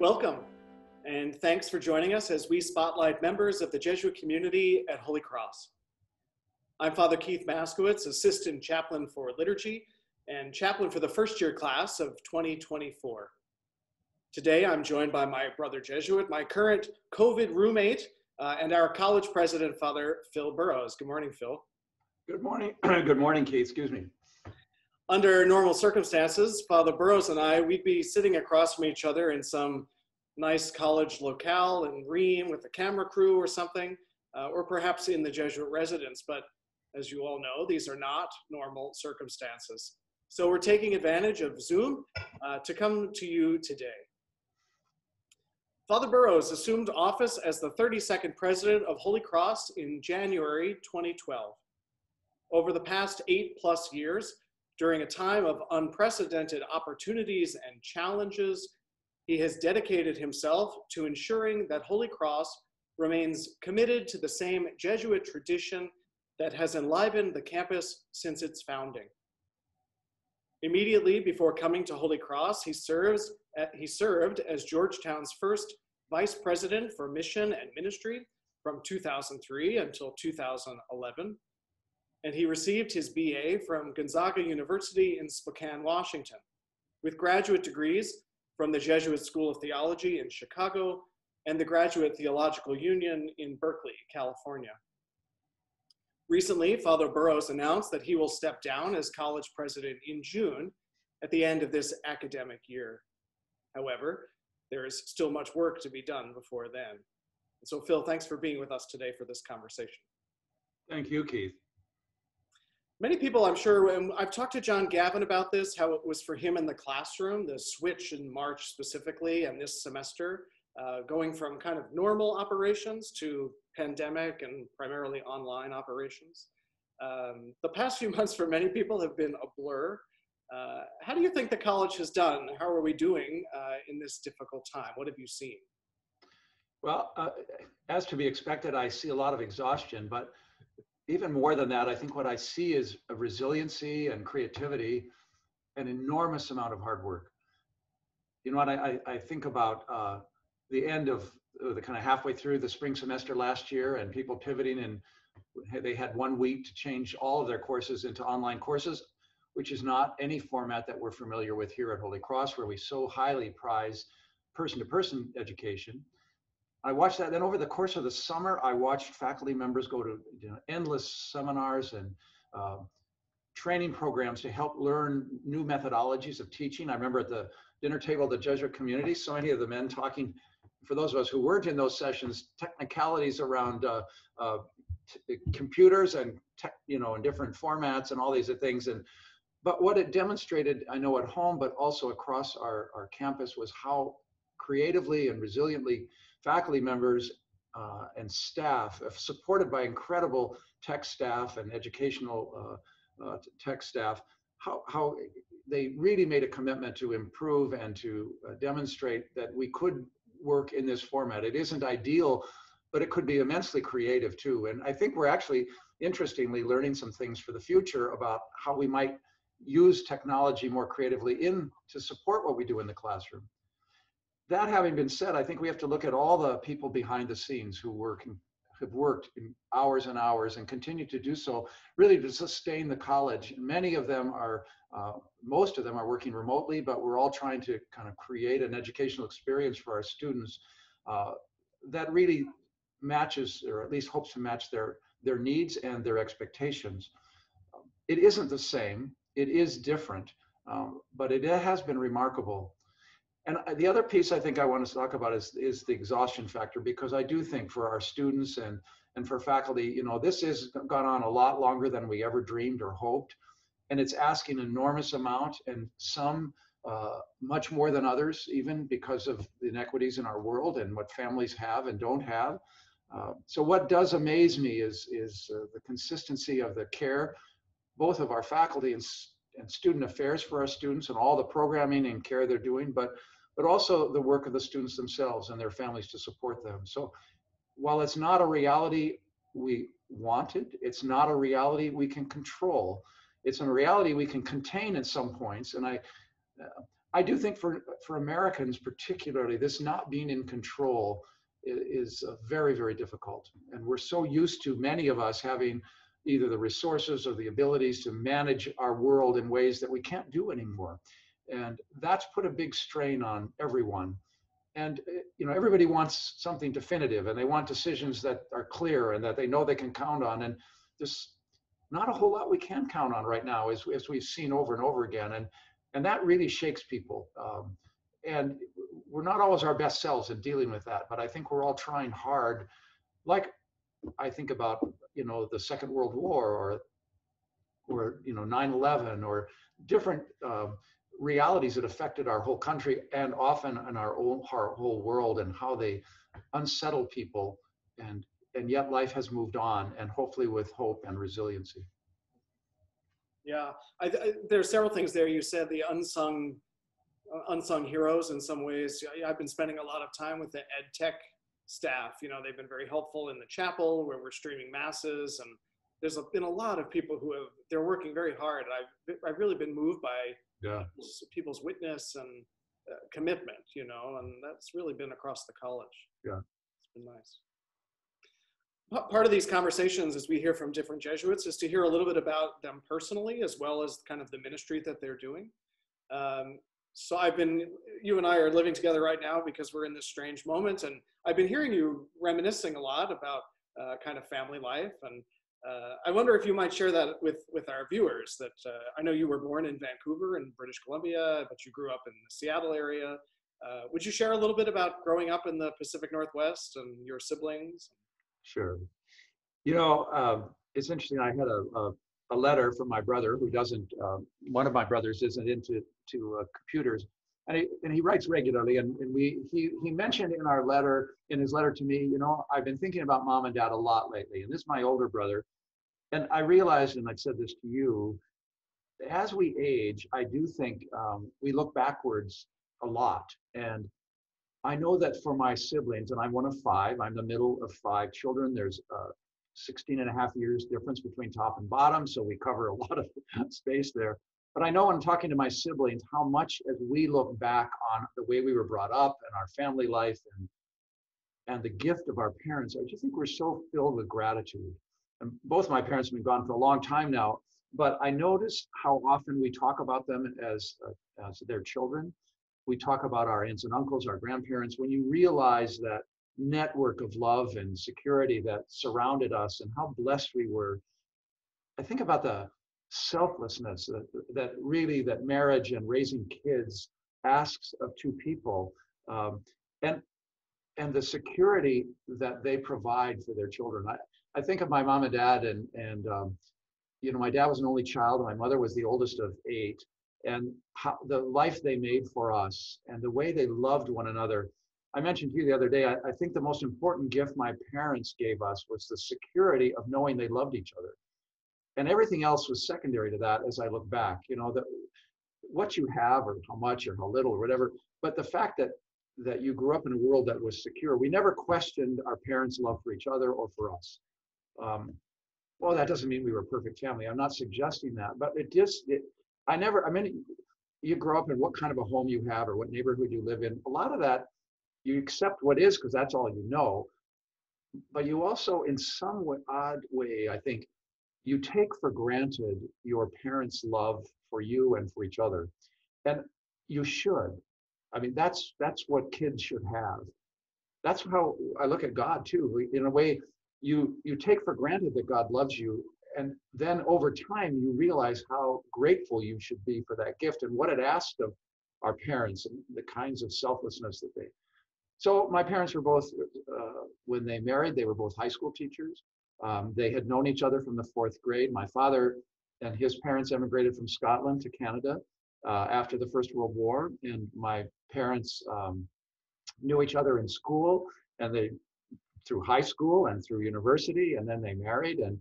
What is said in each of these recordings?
Welcome, and thanks for joining us as we spotlight members of the Jesuit community at Holy Cross. I'm Father Keith Maczkiewicz, Assistant Chaplain for Liturgy and Chaplain for the first year class of 2024. Today, I'm joined by my brother Jesuit, my current COVID roommate, and our college president, Father Phil Burroughs. Good morning, Phil. Good morning. Good morning, Keith. Excuse me. Under normal circumstances, Father Burroughs and I, we'd be sitting across from each other in some nice college locale in Rheims with a camera crew or something, or perhaps in the Jesuit residence. But as you all know, these are not normal circumstances. So we're taking advantage of Zoom to come to you today. Father Burroughs assumed office as the 32nd president of Holy Cross in January 2012. Over the past 8+ years, during a time of unprecedented opportunities and challenges, he has dedicated himself to ensuring that Holy Cross remains committed to the same Jesuit tradition that has enlivened the campus since its founding. Immediately before coming to Holy Cross, he served as Georgetown's first vice president for mission and ministry from 2003 until 2011, and he received his BA from Gonzaga University in Spokane, Washington, with graduate degrees from the Jesuit School of Theology in Chicago and the Graduate Theological Union in Berkeley, California. Recently, Father Burroughs announced that he will step down as college president in June at the end of this academic year. However, there is still much work to be done before then. And so, Phil, thanks for being with us today for this conversation. Thank you, Keith. Many people, I'm sure, and I've talked to John Gavin about this, how it was for him in the classroom, the switch in March specifically, and this semester, going from kind of normal operations to pandemic and primarily online operations. The past few months for many people have been a blur. How do you think the college has done? How are we doing in this difficult time? What have you seen? Well, as to be expected, I see a lot of exhaustion, but even more than that, I think what I see is a resiliency and creativity, an enormous amount of hard work. You know what, I think about the end of the kind of halfway through the spring semester last year and people pivoting, and they had 1 week to change all of their courses into online courses, which is not any format that we're familiar with here at Holy Cross, where we so highly prize person-to-person education. I watched that. Then over the course of the summer, I watched faculty members go to endless seminars and training programs to help learn new methodologies of teaching. I remember at the dinner table of the Jesuit community, so many of the men talking, for those of us who weren't in those sessions, technicalities around computers and tech, in different formats and all these things. But what it demonstrated, I know at home, but also across our campus, was how creatively and resiliently faculty members and staff, supported by incredible tech staff and educational tech staff, how they really made a commitment to improve and to demonstrate that we could work in this format. It isn't ideal, but it could be immensely creative too. And I think we're actually, interestingly, learning some things for the future about how we might use technology more creatively to support what we do in the classroom. That having been said, I think we have to look at all the people behind the scenes who have worked in hours and hours and continue to do so, really to sustain the college. Many of them are, most of them are working remotely, but we're all trying to kind of create an educational experience for our students that really matches, or at least hopes to match, their needs and their expectations. It isn't the same, it is different, but it has been remarkable. And the other piece I think I want to talk about is the exhaustion factor, because I do think for our students and for faculty, this has gone on a lot longer than we ever dreamed or hoped, and it's asking an enormous amount, and some much more than others, even because of the inequities in our world and what families have and don't have. So what does amaze me is the consistency of the care, both of our faculty and student affairs for our students and all the programming and care they're doing, but also the work of the students themselves and their families to support them. So while it's not a reality we wanted, it's not a reality we can control. It's a reality we can contain at some points. And I do think for Americans particularly, this not being in control is very, very difficult. And we're so used to many of us having either the resources or the abilities to manage our world in ways that we can't do anymore. And that's put a big strain on everyone. And you know, everybody wants something definitive, and they want decisions that are clear and that they know they can count on. And there's not a whole lot we can count on right now, as we've seen over and over again. And that really shakes people. And we're not always our best selves in dealing with that, but I think we're all trying hard. Like I think about, you know, the Second World War, or you know, 9/11, or different realities that affected our whole country and often in our whole world, and how they unsettle people. And yet life has moved on, and hopefully with hope and resiliency. Yeah, there are several things there. You said the unsung heroes in some ways. I've been spending a lot of time with the ed tech staff. You know, they've been very helpful in the chapel where we're streaming masses, and there's been a lot of people who they're working very hard. I've really been moved by people's witness and commitment, you know, and that's really been across the college. Yeah, it's been nice. Part of these conversations, as we hear from different Jesuits, is to hear a little bit about them personally, as well as kind of the ministry that they're doing. So you and I are living together right now because we're in this strange moment, and I've been hearing you reminiscing a lot about kind of family life, and I wonder if you might share that with our viewers, that I know you were born in Vancouver in British Columbia, but you grew up in the Seattle area. Would you share a little bit about growing up in the Pacific Northwest and your siblings? Sure. You know, it's interesting. I had a letter from my brother who doesn't, one of my brothers isn't into computers, and he writes regularly. And he mentioned in our letter, in his letter to me, you know, I've been thinking about mom and dad a lot lately. And this is my older brother. And I realized, and I've said this to you, as we age, I do think we look backwards a lot. And I know that for my siblings, and I'm one of five, I'm the middle of five children. There's 16 and a half years difference between top and bottom, so we cover a lot of space there. But I know when I'm talking to my siblings how much, as we look back on the way we were brought up and our family life and the gift of our parents, I just think we're so filled with gratitude. And both my parents have been gone for a long time now, but I notice how often we talk about them as their children. We talk about our aunts and uncles, our grandparents. When you realize that network of love and security that surrounded us and how blessed we were, I think about the selflessness that marriage and raising kids asks of two people, and the security that they provide for their children. I think of my mom and dad, and you know, my dad was an only child. My mother was the oldest of eight. And how the life they made for us and the way they loved one another. I mentioned to you the other day, I think the most important gift my parents gave us was the security of knowing they loved each other. And everything else was secondary to that as I look back, you know, what you have or how much or how little or whatever. But the fact that you grew up in a world that was secure, we never questioned our parents' love for each other or for us. Well, that doesn't mean we were a perfect family. I'm not suggesting that, but you grow up in what kind of a home you have or what neighborhood you live in. A lot of that, you accept what is because that's all you know. But you also, in some odd way, I think, you take for granted your parents' love for you and for each other. And you should. I mean, that's what kids should have. That's how I look at God, too. In a way, you take for granted that God loves you. And then over time, you realize how grateful you should be for that gift and what it asked of our parents and the kinds of selflessness that they. So my parents were both, when they married, they were both high school teachers. They had known each other from the fourth grade. My father and his parents emigrated from Scotland to Canada after the First World War. And my parents knew each other in school and through high school and through university, and then they married. And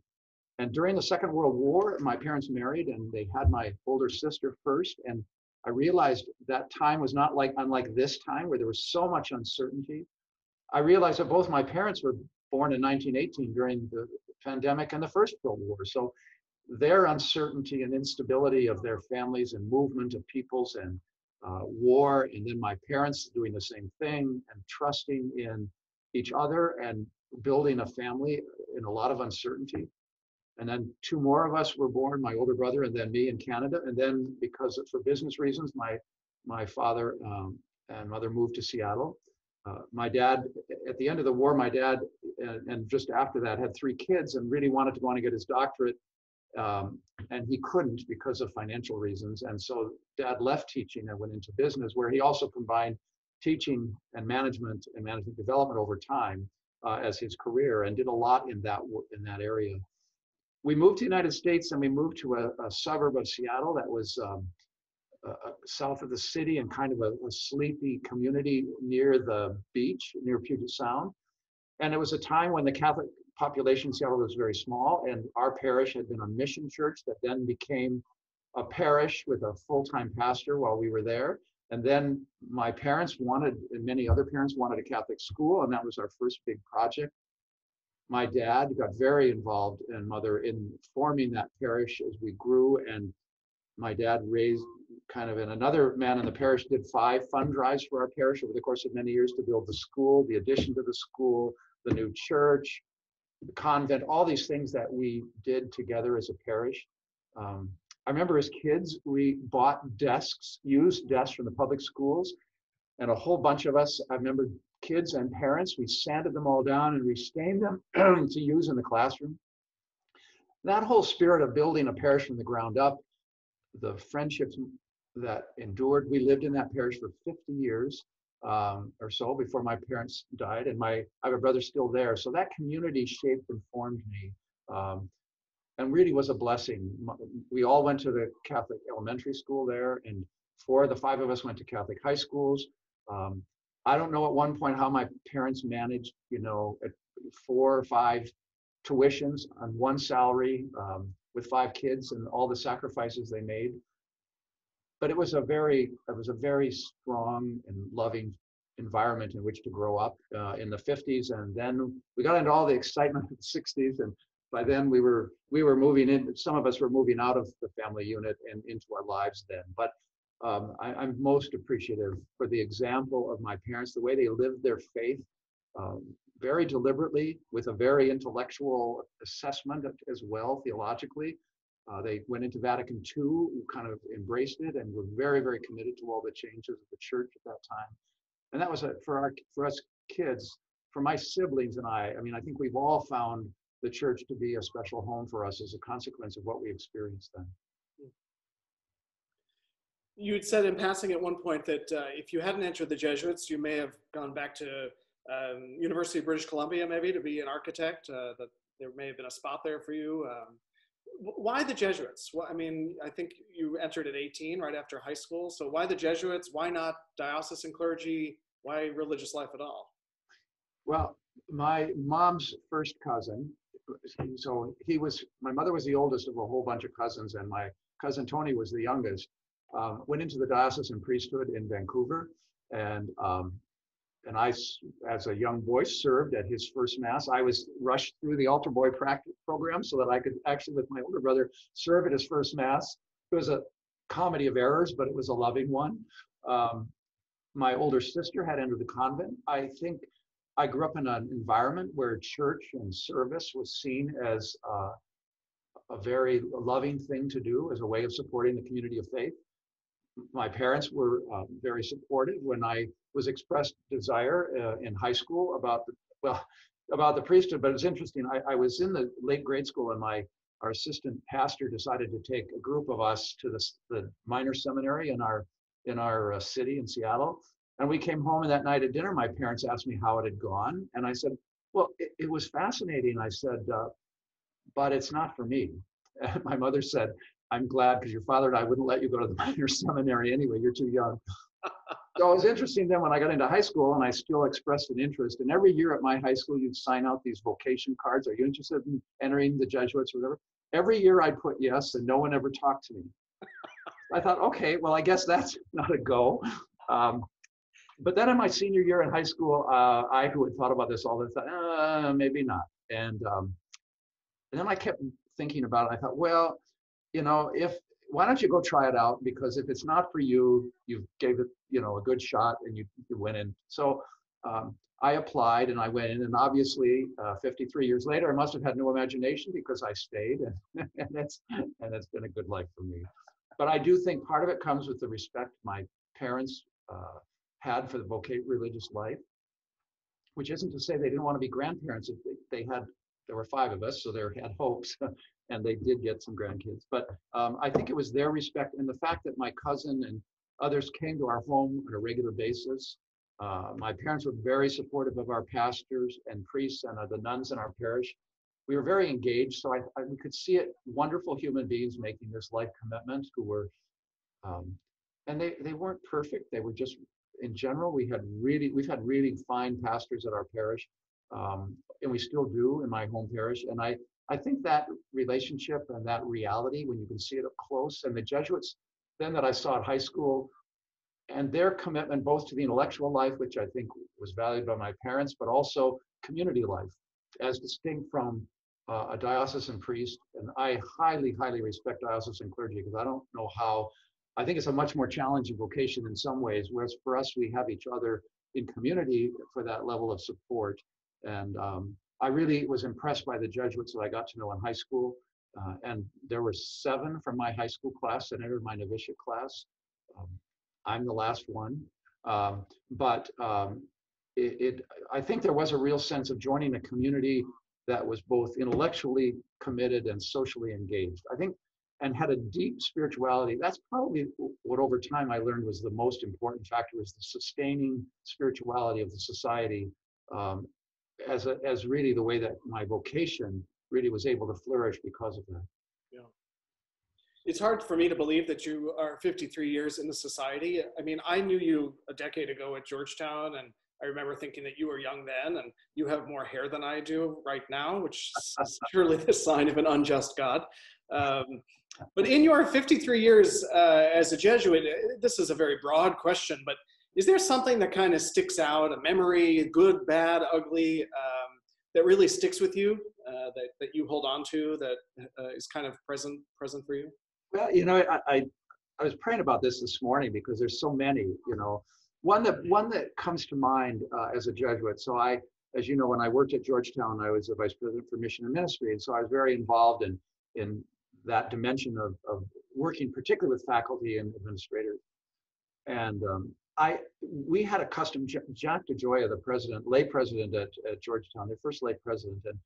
during the Second World War, my parents married, and they had my older sister first. And I realized that time was not unlike this time, where there was so much uncertainty. I realized that both my parents were born in 1918 during the pandemic and the First World War. So their uncertainty and instability of their families and movement of peoples and war, and then my parents doing the same thing, and trusting in each other and building a family in a lot of uncertainty. And then two more of us were born, my older brother and then me, in Canada. And then, because for business reasons, my father and mother moved to Seattle. My dad, at the end of the war, my dad, and just after that, had three kids and really wanted to go on and get his doctorate. And he couldn't because of financial reasons. And so Dad left teaching and went into business, where he also combined teaching and management development over time as his career, and did a lot in that area. We moved to the United States, and we moved to a suburb of Seattle that was south of the city, and kind of a sleepy community near the beach, near Puget Sound. And it was a time when the Catholic population in Seattle was very small, and our parish had been a mission church that then became a parish with a full-time pastor while we were there. And then my parents wanted, and many other parents wanted, a Catholic school, and that was our first big project. My dad got very involved, and Mother, in forming that parish as we grew. And my dad raised and another man in the parish did 5 fund drives for our parish over the course of many years to build the school, the addition to the school, the new church, the convent, all these things that we did together as a parish. I remember as kids, we bought desks, used desks from the public schools, and a whole bunch of us, I remember kids and parents, we sanded them all down and restained them to use in the classroom. That whole spirit of building a parish from the ground up, the friendships that endured, we lived in that parish for 50 years or so before my parents died, and I have a brother still there. So that community shaped and formed me, and really was a blessing. We all went to the Catholic elementary school there, and 4 of the 5 of us went to Catholic high schools. I don't know at one point how my parents managed, at 4 or 5 tuitions on one salary with 5 kids, and all the sacrifices they made. But it was a very strong and loving environment in which to grow up in the 50s. And then we got into all the excitement of the 60s. And by then we were moving in, some of us were moving out of the family unit and into our lives then. But I'm most appreciative for the example of my parents, the way they lived their faith very deliberately, with a very intellectual assessment as well, theologically. They went into Vatican II, who kind of embraced it, and were very, very committed to all the changes of the church at that time. And that was for us kids, for my siblings and I mean, I think we've all found the church to be a special home for us as a consequence of what we experienced then. You had said in passing at one point that if you hadn't entered the Jesuits, you may have gone back to University of British Columbia, maybe, to be an architect, that there may have been a spot there for you. Why the Jesuits? Well, I mean, I think you entered at 18, right after high school. So why the Jesuits? Why not diocesan clergy? Why religious life at all? Well, my mom's first cousin, so my mother was the oldest of a whole bunch of cousins, and my cousin Tony was the youngest, went into the diocesan priesthood in Vancouver. And I, as a young boy, served at his first mass. I was rushed through the altar boy practice program so that I could actually, with my older brother, serve at his first mass. It was a comedy of errors, but it was a loving one. My older sister had entered the convent. I think I grew up in an environment where church and service was seen as a very loving thing to do, as a way of supporting the community of faith. My parents were very supportive when I was expressed desire in high school about the priesthood. But it was interesting. I was in the late grade school, and our assistant pastor decided to take a group of us to the minor seminary in our city in Seattle. And we came home, and that night at dinner, my parents asked me how it had gone, and I said, "Well, it was fascinating." I said, "But it's not for me." And my mother said, "I'm glad, because your father and I wouldn't let you go to the minor seminary anyway. You're too young." So it was interesting then when I got into high school, and I still expressed an interest. And every year at my high school, you'd sign out these vocation cards. Are you interested in entering the Jesuits or whatever? Every year I'd put yes, and no one ever talked to me. I thought, okay, well, I guess that's not a go. But then in my senior year in high school, I, who had thought about this all the time, maybe not. And then I kept thinking about it. I thought, well, if why don't you go try it out? Because if it's not for you, you've gave it, you know, a good shot, and you went in. So I applied and I went in, and obviously 53 years later, I must have had no imagination, because I stayed, and it's been a good life for me. But I do think part of it comes with the respect my parents had for the religious life, which isn't to say they didn't want to be grandparents. If there were 5 of us, so they had hopes, and they did get some grandkids. But I think it was their respect, and the fact that my cousin and others came to our home on a regular basis. My parents were very supportive of our pastors and priests and the nuns in our parish. We were very engaged, so we could see it. Wonderful human beings making this life commitment, who were, and they weren't perfect. They were just, in general, we've had really fine pastors at our parish, and we still do in my home parish. And I think that relationship and that reality, when you can see it up close, and the Jesuits then that I saw at high school, and their commitment both to the intellectual life, which I think was valued by my parents, but also community life, as distinct from a diocesan priest. And I highly, highly respect diocesan clergy, because I don't know how, I think it's a much more challenging vocation in some ways, whereas for us, we have each other in community for that level of support. And I really was impressed by the Jesuits that I got to know in high school. And there were 7 from my high school class that entered my novitiate class. I'm the last one, I think there was a real sense of joining a community that was both intellectually committed and socially engaged, I think, and had a deep spirituality. That's probably what over time I learned was the most important factor, was the sustaining spirituality of the society, as really the way that my vocation really was able to flourish because of that. Yeah. It's hard for me to believe that you are 53 years in the society. I mean, I knew you a decade ago at Georgetown, and I remember thinking that you were young then, and you have more hair than I do right now, which is surely the sign of an unjust God. But in your 53 years as a Jesuit, this is a very broad question, but is there something that kind of sticks out, a memory, good, bad, ugly, that really sticks with you, that you hold on to, that is kind of present for you? Well, you know, I was praying about this morning, because there's so many, you know. One that comes to mind as a Jesuit. So I, as you know, when I worked at Georgetown, I was the vice president for mission and ministry. And so I was very involved in that dimension of working particularly with faculty and administrators. And we had a custom, Jack DeGioia, the president, lay president at Georgetown, their first lay president. And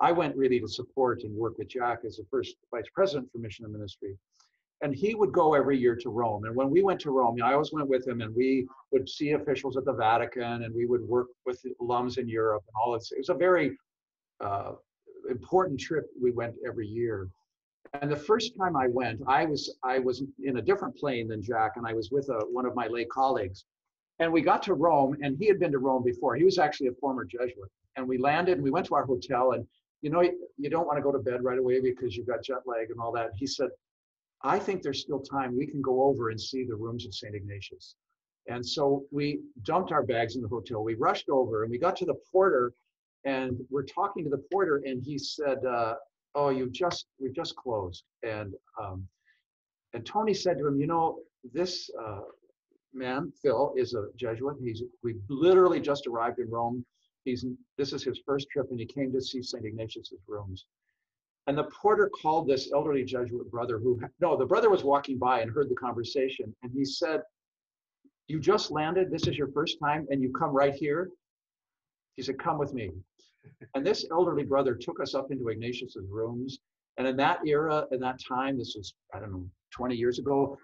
I went really to support and work with Jack as the first vice president for mission and ministry. And he would go every year to Rome. And when we went to Rome, I always went with him, and we would see officials at the Vatican, and we would work with alums in Europe and all this. It was a very important trip. We went every year. And the first time I went, I was in a different plane than Jack, and I was with one of my lay colleagues. And we got to Rome, and he had been to Rome before. He was actually a former Jesuit. And we landed, and we went to our hotel, and you know, you don't want to go to bed right away because you've got jet lag and all that. He said, I think there's still time. We can go over and see the rooms of Saint Ignatius. And so we dumped our bags in the hotel. We rushed over, and we got to the porter, and we're talking to the porter, and he said, oh, we've just closed. And Tony said to him, you know, this man, Phil, is a Jesuit. We literally just arrived in Rome. This is his first trip, and he came to see Saint Ignatius's rooms. And the porter called this elderly Jesuit brother the brother was walking by and heard the conversation. And he said, you just landed, this is your first time, and you come right here? He said, come with me. And this elderly brother took us up into Ignatius's rooms. And in that era, in that time, this was, I don't know, 20 years ago,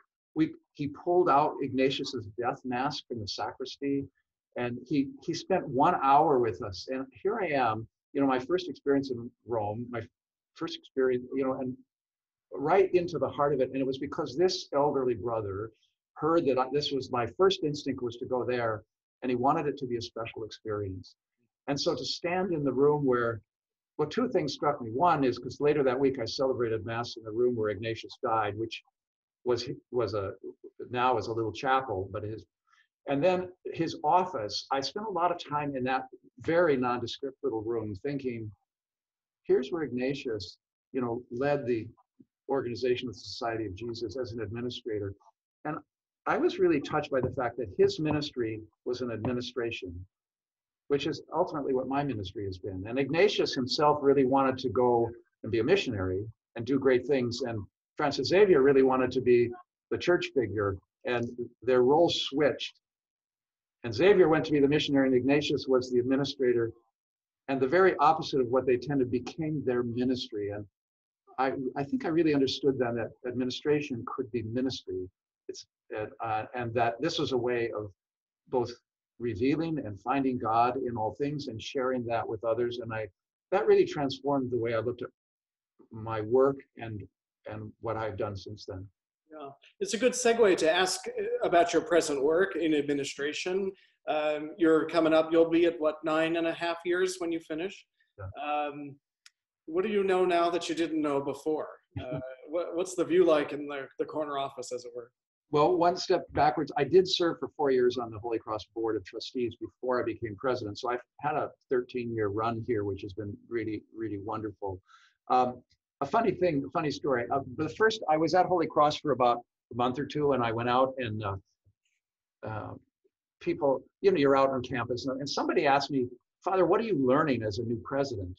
he pulled out Ignatius's death mask from the sacristy. And he spent 1 hour with us. And here I am, you know, my first experience in Rome, you know, and right into the heart of it. And it was because this elderly brother heard that this was my first instinct was to go there, and he wanted it to be a special experience. And so to stand in the room where, well, 2 things struck me. One is because later that week I celebrated Mass in the room where Ignatius died, which now is a little chapel, but and then his office. I spent a lot of time in that very nondescript little room thinking, here's where Ignatius, you know, led the organization of the Society of Jesus as an administrator. And I was really touched by the fact that his ministry was an administration, which is ultimately what my ministry has been. And Ignatius himself really wanted to go and be a missionary and do great things. And Francis Xavier really wanted to be the church figure, and their roles switched. And Xavier went to be the missionary and Ignatius was the administrator, and the very opposite of what they tended became their ministry. And I think I really understood then that administration could be ministry. And that this was a way of both revealing and finding God in all things and sharing that with others. And that really transformed the way I looked at my work and what I've done since then. Yeah, it's a good segue to ask about your present work in administration. You're coming up, you'll be at what, 9.5 years when you finish? Yeah. What do you know now that you didn't know before? What's the view like in the corner office, as it were? Well, one step backwards, I did serve for 4 years on the Holy Cross Board of Trustees before I became president. So I've had a 13-year run here, which has been really, really wonderful. A funny thing, funny story. First, I was at Holy Cross for about a month or two, and I went out and people, you know, you're out on campus, and somebody asked me, "Father, what are you learning as a new president?"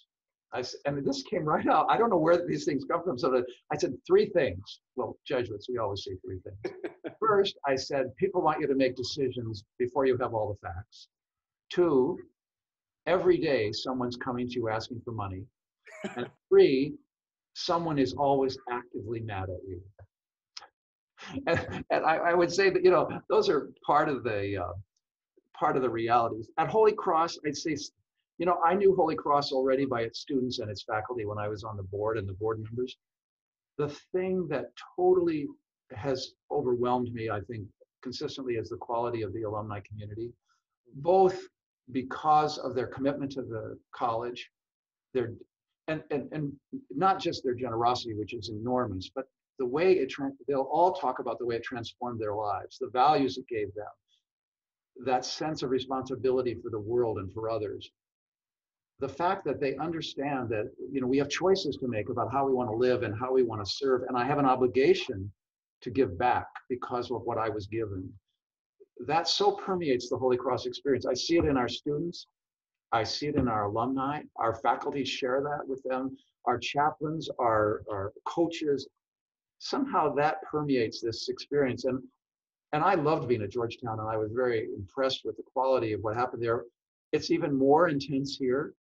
And this came right out. I don't know where these things come from. So I said 3 things. Well, Jesuits, we always say 3 things. First, I said, people want you to make decisions before you have all the facts. 2, every day someone's coming to you asking for money. And 3, someone is always actively mad at you. And I would say that, you know, those are part of the realities. At Holy Cross, I'd say, you know, I knew Holy Cross already by its students and its faculty when I was on the board and the board members. The thing that totally has overwhelmed me, I think, consistently is the quality of the alumni community, both because of their commitment to the college, and not just their generosity, which is enormous, but the way they'll all talk about the way it transformed their lives, the values it gave them, that sense of responsibility for the world and for others. The fact that they understand that, you know, we have choices to make about how we want to live and how we want to serve, and I have an obligation to give back because of what I was given. That so permeates the Holy Cross experience. I see it in our students. I see it in our alumni. Our faculty share that with them. Our chaplains, our coaches. Somehow that permeates this experience. And I loved being at Georgetown, and I was very impressed with the quality of what happened there. It's even more intense here.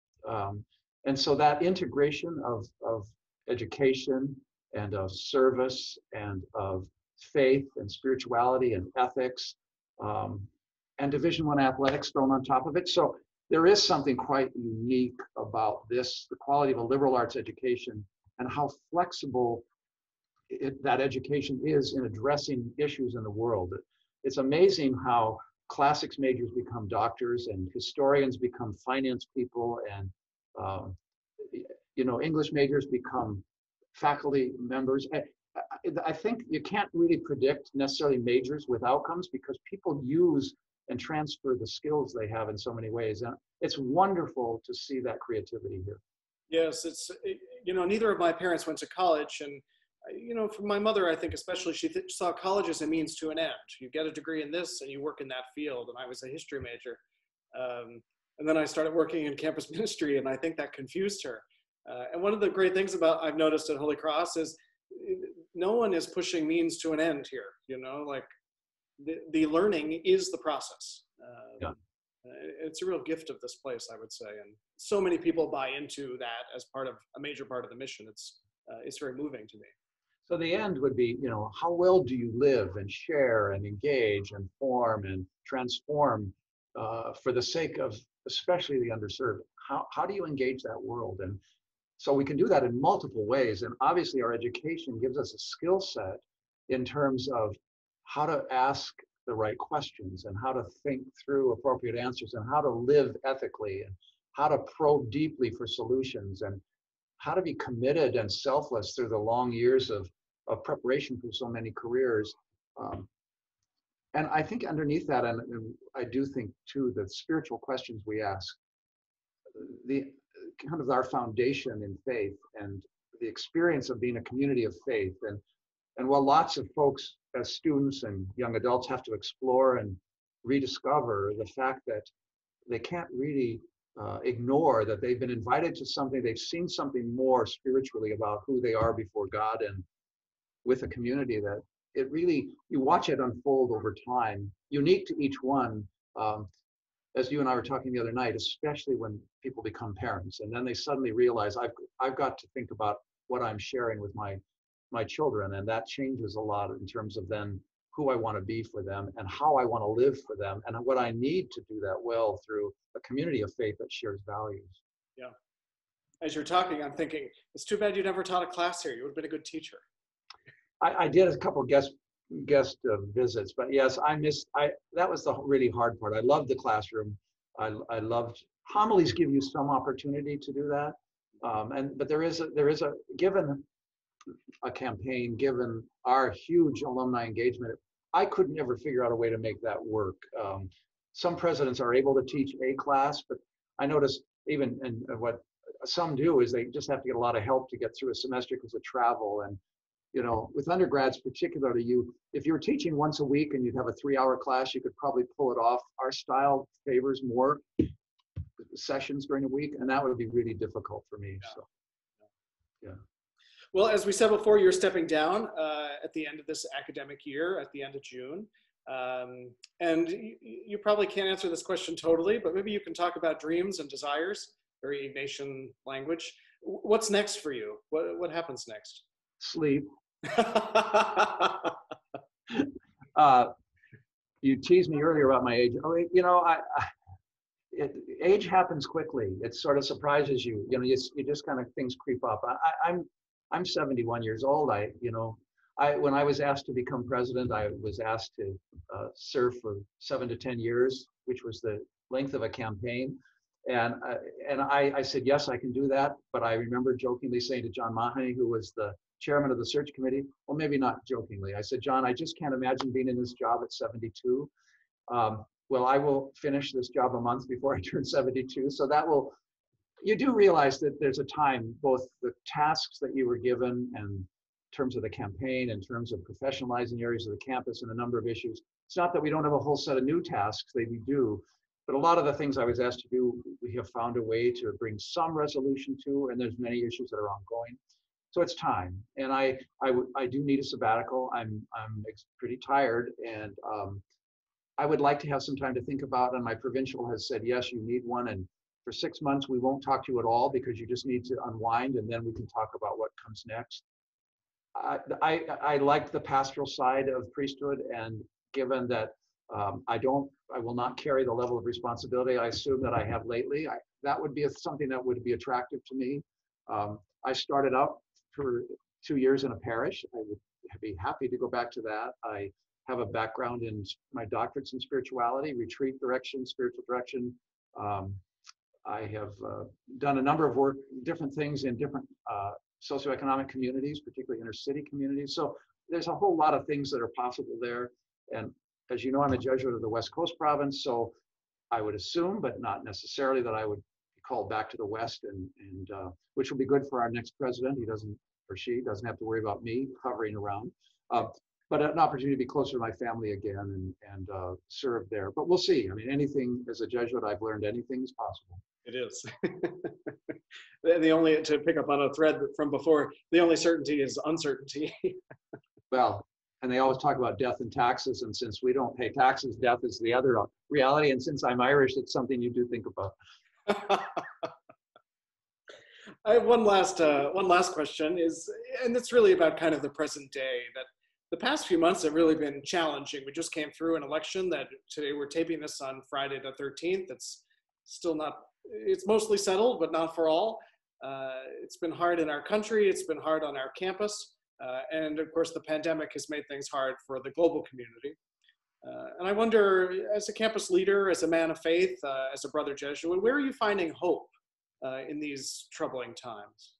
And so that integration of education and of service and of faith and spirituality and ethics and Division I athletics thrown on top of it. So there is something quite unique about this, the quality of a liberal arts education and how flexible that education is in addressing issues in the world. It's amazing how classics majors become doctors and historians become finance people and, you know, English majors become faculty members. I think you can't really predict necessarily majors with outcomes because people use and transfer the skills they have in so many ways. And it's wonderful to see that creativity here. Yes, it's, you know, neither of my parents went to college, and you know, for my mother, I think especially, she saw college as a means to an end. You get a degree in this and you work in that field. And I was a history major. And then I started working in campus ministry, and I think that confused her. And one of the great things about I've noticed at Holy Cross is no one is pushing means to an end here. You know, like the learning is the process. Yeah. It's a real gift of this place, I would say. And so many people buy into that as part of a major part of the mission. It's very moving to me. So the end would be, you know, how well do you live and share and engage and form and transform for the sake of especially the underserved? How do you engage that world? And so we can do that in multiple ways. And obviously our education gives us a skill set in terms of how to ask the right questions and how to think through appropriate answers and how to live ethically and how to probe deeply for solutions and how to be committed and selfless through the long years of preparation for so many careers. And I think underneath that, and I do think too, the spiritual questions we ask, the kind of our foundation in faith and the experience of being a community of faith. And while lots of folks as students and young adults have to explore and rediscover the fact that they can't really ignore that they've been invited to something, they've seen something more spiritually about who they are before God and with a community that it really, you watch it unfold over time, unique to each one. As you and I were talking the other night, especially when people become parents and then they suddenly realize I've got to think about what I'm sharing with my children, and that changes a lot in terms of then who I want to be for them and how I want to live for them and what I need to do that well through a community of faith that shares values. Yeah. As you're talking, I'm thinking, it's too bad you never taught a class here. You would have been a good teacher. I did a couple of guest visits, but yes, that was the really hard part. I loved the classroom. I loved, homilies give you some opportunity to do that. But there is a, given a campaign, given our huge alumni engagement, I could never figure out a way to make that work. Some presidents are able to teach a class, but I noticed even, and what some do is they just have to get a lot of help to get through a semester because of travel. And you know, with undergrads particularly, if you were teaching once a week and you'd have a 3-hour class, you could probably pull it off. Our style favors more sessions during the week, and that would be really difficult for me. Yeah. So, yeah. Well, as we said before, you're stepping down at the end of this academic year, at the end of June. And you probably can't answer this question totally, but maybe you can talk about dreams and desires, very Ignatian language. What's next for you? What happens next? Sleep. You teased me earlier about my age. Oh, you know, age happens quickly. It sort of surprises you. You know, you just kind of, things creep up. I'm 71 years old. When I was asked to become president, I was asked to serve for 7 to 10 years, which was the length of a campaign. And I said, yes, I can do that. But I remember jokingly saying to John Mahoney, who was the chairman of the search committee, well, maybe not jokingly, I said, John, I just can't imagine being in this job at 72. Well, I will finish this job a month before I turn 72. So that will, you do realize that there's a time, both the tasks that you were given and in terms of the campaign, in terms of professionalizing areas of the campus and a number of issues. It's not that we don't have a whole set of new tasks, they do. But a lot of the things I was asked to do, we have found a way to bring some resolution to, and there's many issues that are ongoing. So it's time, and I do need a sabbatical. I'm pretty tired, and I would like to have some time to think about. And my provincial has said, yes, you need one. And for 6 months, we won't talk to you at all because you just need to unwind, and then we can talk about what comes next. I like the pastoral side of priesthood, and given that I will not carry the level of responsibility I assume that I have lately, that would be something that would be attractive to me. I started out for 2 years in a parish. I would be happy to go back to that. I have a background in my doctorates in spirituality, retreat direction, spiritual direction. I have done a number of work, different things in different socioeconomic communities, particularly inner city communities. So there's a whole lot of things that are possible there. And as you know, I'm a Jesuit of the West Coast province, so I would assume, but not necessarily, that I would be called back to the West, and which will be good for our next president. He doesn't, or she doesn't have to worry about me hovering around, but an opportunity to be closer to my family again and serve there. But we'll see. I mean, anything, as a Jesuit, I've learned anything is possible. It is. The only, to pick up on a thread from before, the only certainty is uncertainty. Well. And they always talk about death and taxes. And since we don't pay taxes, death is the other reality. And since I'm Irish, it's something you do think about. I have one last question, and it's really about kind of the present day. That the past few months have really been challenging. We just came through an election that today, we're taping this on Friday the 13th. It's still not, it's mostly settled, but not for all. It's been hard in our country. It's been hard on our campus. And of course, the pandemic has made things hard for the global community. And I wonder, as a campus leader, as a man of faith, as a brother Jesuit, where are you finding hope in these troubling times?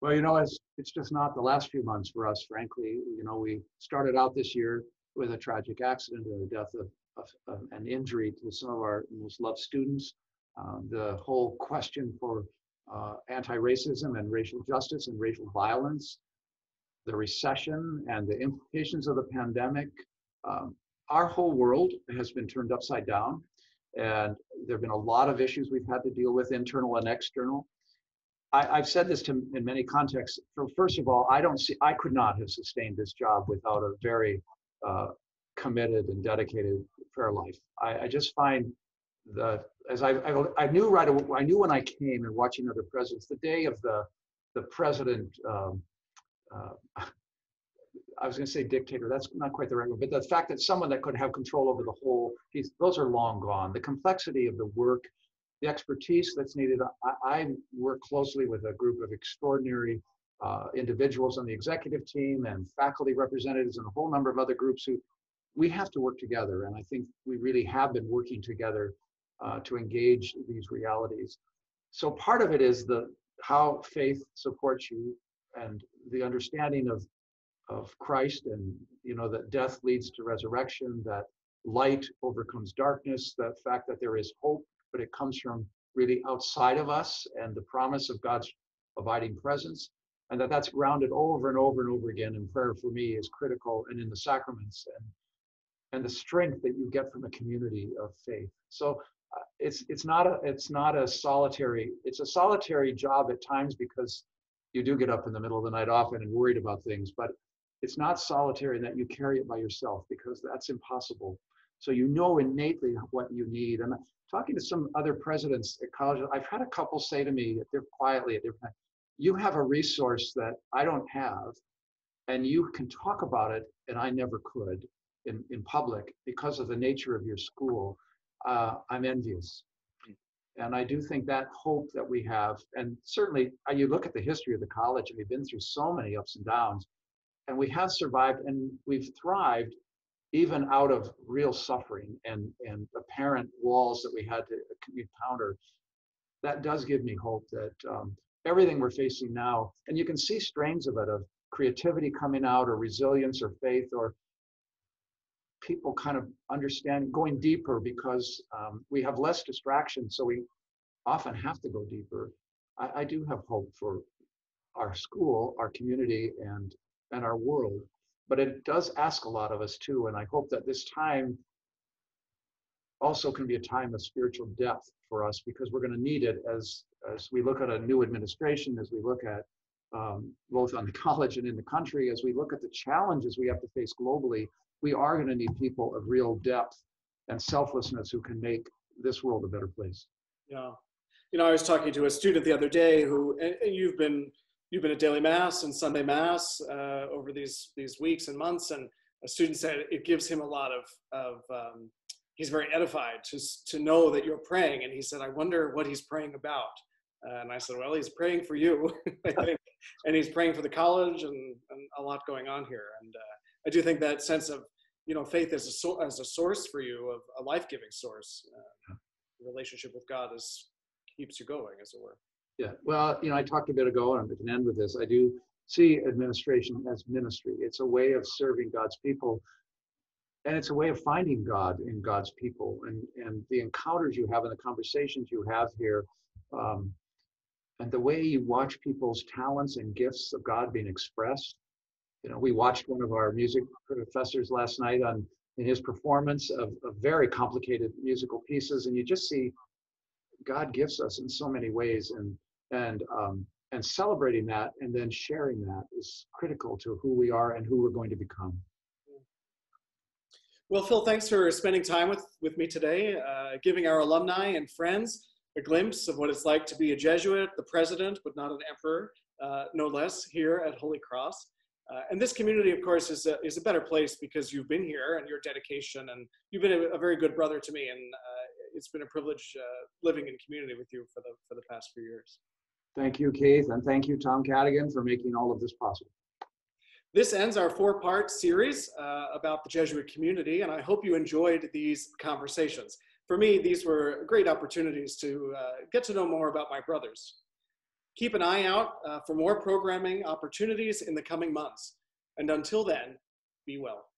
Well, you know, it's just not the last few months for us, frankly. You know, we started out this year with a tragic accident and the death of an injury to some of our most loved students. The whole question for anti-racism and racial justice and racial violence, the recession and the implications of the pandemic. Our whole world has been turned upside down, and there have been a lot of issues we've had to deal with, internal and external. I've said this in many contexts. So first of all, I could not have sustained this job without a very committed and dedicated prayer life. I just find that, as I knew right away, I knew when I came and watching other presidents, the day of the president, I was going to say dictator, that's not quite the right word, but the fact that someone that could have control over the whole, those are long gone. The complexity of the work, the expertise that's needed. I work closely with a group of extraordinary individuals on the executive team and faculty representatives and a whole number of other groups who we have to work together. And I think we really have been working together to engage these realities. So part of it is how faith supports you and the understanding of Christ, and you know that death leads to resurrection, that light overcomes darkness, the fact that there is hope, but it comes from really outside of us, and the promise of God's abiding presence, and that's grounded over and over and over again in prayer for me is critical, and in the sacraments and the strength that you get from a community of faith. So it's a solitary job at times, because you do get up in the middle of the night often and worried about things, but it's not solitary in that you carry it by yourself, because that's impossible. So you know innately what you need. And talking to some other presidents at college, I've had a couple say to me, they're quietly at different times, you have a resource that I don't have, and you can talk about it, and I never could in public because of the nature of your school. I'm envious. And I do think that hope that we have, and certainly you look at the history of the college, and we've been through so many ups and downs, and we have survived and we've thrived even out of real suffering and apparent walls that we had to encounter. That does give me hope that everything we're facing now, and you can see strains of it, of creativity coming out, or resilience, or faith, or people kind of understand going deeper, because we have less distraction, so we often have to go deeper. I do have hope for our school, our community, and our world, but it does ask a lot of us too, and I hope that this time also can be a time of spiritual depth for us, because we're going to need it as we look at a new administration, as we look at both on the college and in the country, as we look at the challenges we have to face globally. We are going to need people of real depth and selflessness who can make this world a better place. Yeah, you know, I was talking to a student the other day who, and you've been at daily mass and Sunday mass over these weeks and months, and a student said it gives him a lot of he's very edified to know that you're praying, and he said, I wonder what he's praying about. And I said, well, he's praying for you, I think, and he's praying for the college, and a lot going on here. And I do think that sense of, you know, faith as a source for you, of a life-giving source, relationship with God keeps you going, as it were. Yeah, well, you know, I talked a bit ago, and I can end with this. I do see administration as ministry. It's a way of serving God's people, and it's a way of finding God in God's people, and the encounters you have and the conversations you have here. And the way you watch people's talents and gifts of God being expressed. You know, we watched one of our music professors last night in his performance of very complicated musical pieces, and you just see God gives us in so many ways, and celebrating that and then sharing that is critical to who we are and who we're going to become. Well, Phil, thanks for spending time with me today, giving our alumni and friends a glimpse of what it's like to be a Jesuit, the president, but not an emperor, no less, here at Holy Cross. And this community, of course, is a better place because you've been here, and your dedication, and you've been a very good brother to me, and it's been a privilege living in community with you for the past few years. Thank you, Keith, and thank you, Tom Cadigan, for making all of this possible. This ends our four-part series about the Jesuit community, and I hope you enjoyed these conversations. For me, these were great opportunities to get to know more about my brothers. Keep an eye out for more programming opportunities in the coming months. And until then, be well.